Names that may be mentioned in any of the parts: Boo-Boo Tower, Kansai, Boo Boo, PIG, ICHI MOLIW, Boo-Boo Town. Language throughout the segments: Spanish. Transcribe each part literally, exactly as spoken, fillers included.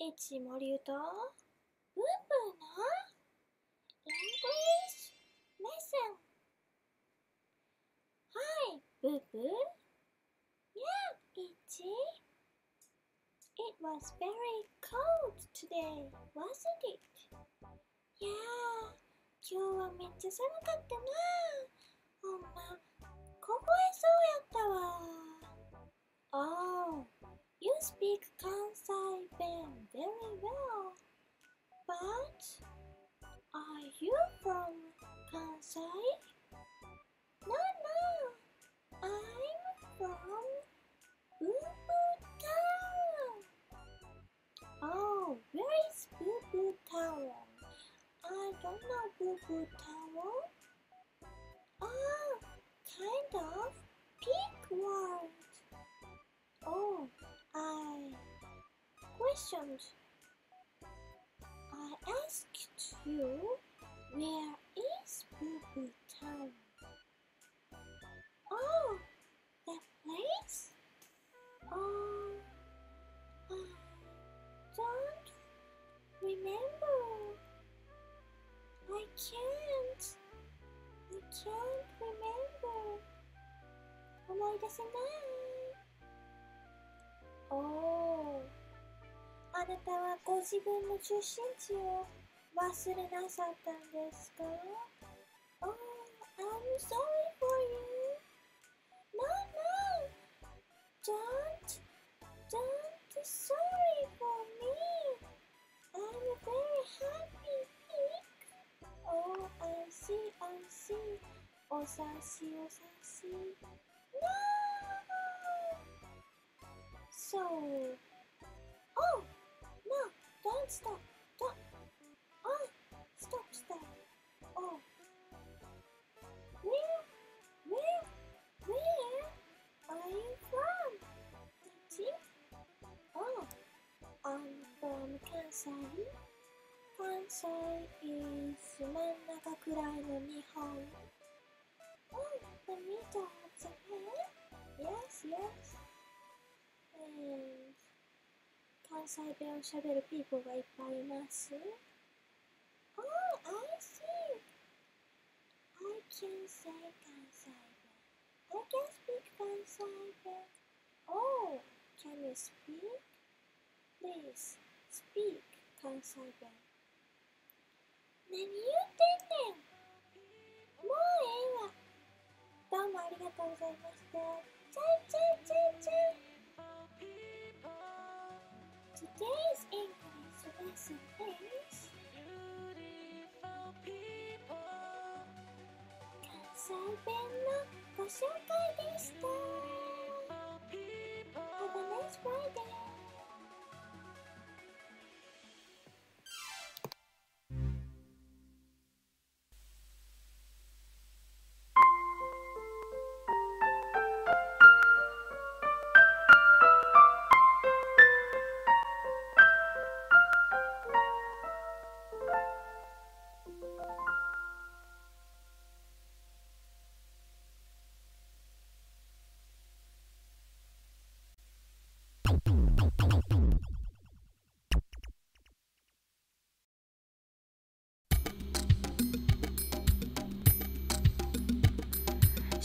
いちもりゅうとブンブンのイングリッシュレッスン。Hi, ブーブー。Yeah, いち。It was very cold today, wasn't it? Yeah, 今日はめっちゃ寒かったな。ほんま、凍えそうやったわ。Oh.You speak Kansai Ben very well, but are you from Kansai? No, no, I'm from Boo-Boo Town. Oh, where is Boo-Boo Tower? I don't know Boo-Boo Tower. Oh, kind of pig world. Oh.I questioned. I asked you, where is Boo-Boo Town? Oh, that place? Oh, I don't remember. I can't. I can't remember. 思い出せない。Oh, あなたはご自分の出身地を忘れなさったんですか Oh, I'm sorry for you. No, no, don't, don't be sorry for me. I'm a very happy pig. Oh, I see, I see. お察しお察し No.So, oh, no, don't stop, don't, oh, stop, stop, oh, where, where, where are you from, Ichi? Oh, I'm from Kansai. Kansai is 真ん中くらいの日本 Oh, the middle of Japan? Yes, yes.関西弁をしゃべるピーポーがいっぱいいます。Oh, I see. I can say 関西弁。I can speak 関西弁。Oh, can you speak? Please speak 関西弁。何言ってんねん。もうええわ。どうもありがとうございました。チャイチャイチャイチャイ。Today's English lesson is Kansai Benのご紹介でした。Have a nice Friday!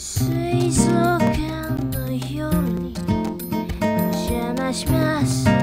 Please look at the only, just